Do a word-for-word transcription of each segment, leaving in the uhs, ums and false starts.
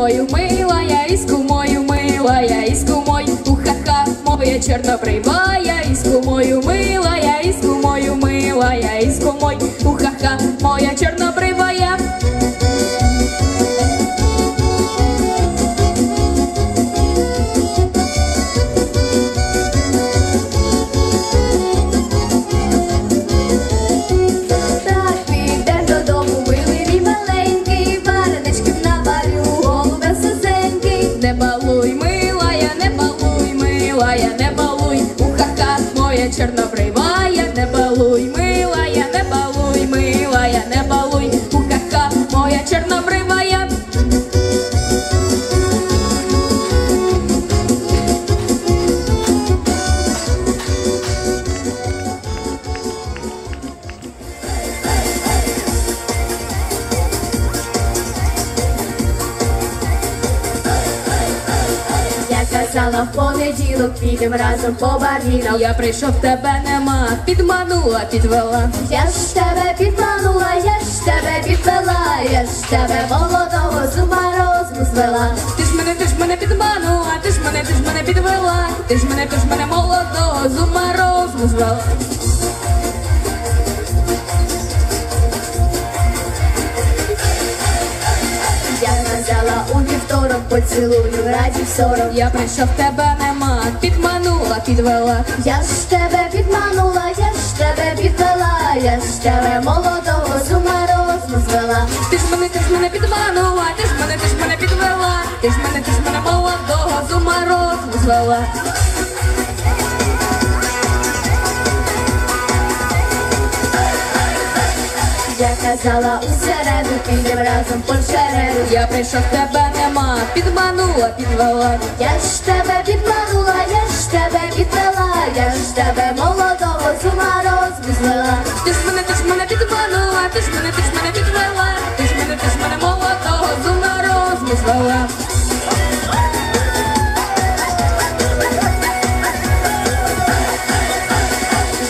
кумою милая, и с кумою милая, и с кумой уха-ха, моя чернобривая, и с кумою милая, и с кумою милая, и с кумой уха-ха, моя чернобривая. Чорнобривая, не балуй, милая, не балуй, милая, не балуй, уха-ха, моя чорнобривая. Казала в понеділок, підем разом по барвінок. Я прийшов, тебе нема, підманула, підвела. Я ж тебе підманула, я ж тебе підвела, я ж тебе молодого з ума розуму звела. Ти ж мене, ти ж мене підманула, ти ж мене, ти ж мене підвела, ти ж мене, ти ж мене молодого з ума розуму звела. Взяла у вівторок, поцілую разів сорок. Я прийшов, тебе нема, підманула, підвела. Я ж тебе підманула, я ж тебе підвела, я ж тебе молодого з ума розуму звела. Ти ж мене, ти ж мене підманула, ти ж мене, ти ж мене підвела, ти ж мене, ти ж мене молодого з ума розуму звела. Я казала у середу, підем разом по череду. Я прийшов, тебе нема, підманула, підвела. Я ж тебе підманула, я ж тебе підвела, я ж тебе молодого з ума розуму звела. Ти ж мене, ти ж мене підманула, ти ж мене, ти ж мене підвела, ти ж мене, ти ж мене молодого з ума розуму звела.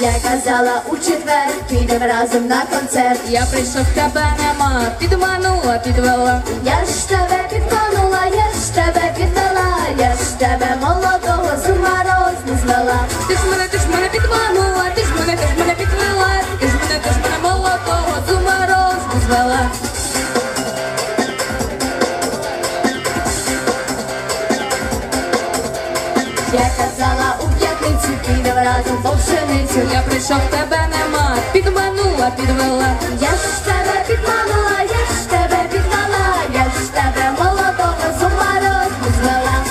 Я казала у четвер, підем разом на концерт. Я прийшов, тебе нема, підманула, підвела. Я ж тебе підманула, я ж тебе підвела, я ж тебе молодого з ума розуму звела. Ти ж мене, ти ж мене підманула, ти ж мене, ти ж мене підвела, ти ж мене, ти ж мене молодого з ума розуму звела. Я казала у п'ятницю, підем разом по пшеницю. Я прийшов, тебе нема, підманула, підвела. Я ж тебе підманула, я ж тебе підвела, я ж тебе молодого з ума розуму звела.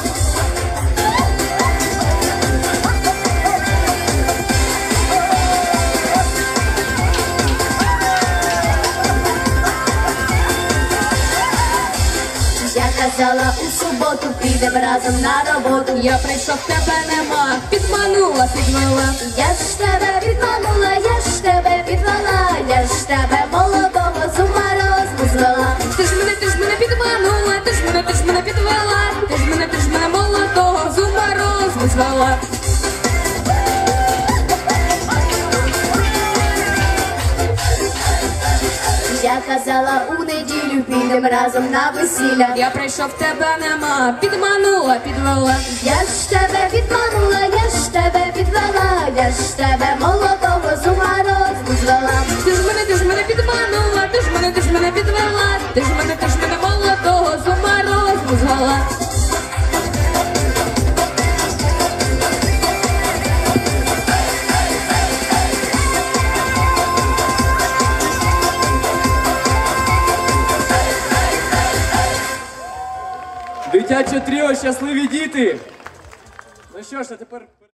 Казала у суботу, підем разом на роботу. Я прийшов, тебе нема, підманула, підвела. Я ж тебе підманула, я ж тебе підвела, я ж тебе молодого з ума розуму звела. Ти ж мене, ти ж мене підманула, ти ж мене, ти ж мене підвела, ти ж мене, ти ж мене молодого з ума розуму звела. Я казала у неділю, підем разом на весілля. Я прийшов, тебе нема, підманула, підвела. Я ж тебе підманула, я ж тебе підвела, я ж тебе молодого з ума розуму звела. Ти ж мене, ти ж мене підманула, ти ж мене, ти ж мене підвела, ти ж мене, ти ж мене молодого з ума розуму звела. Дитяче тріо, щасливі діти! Ну що ж, а тепер...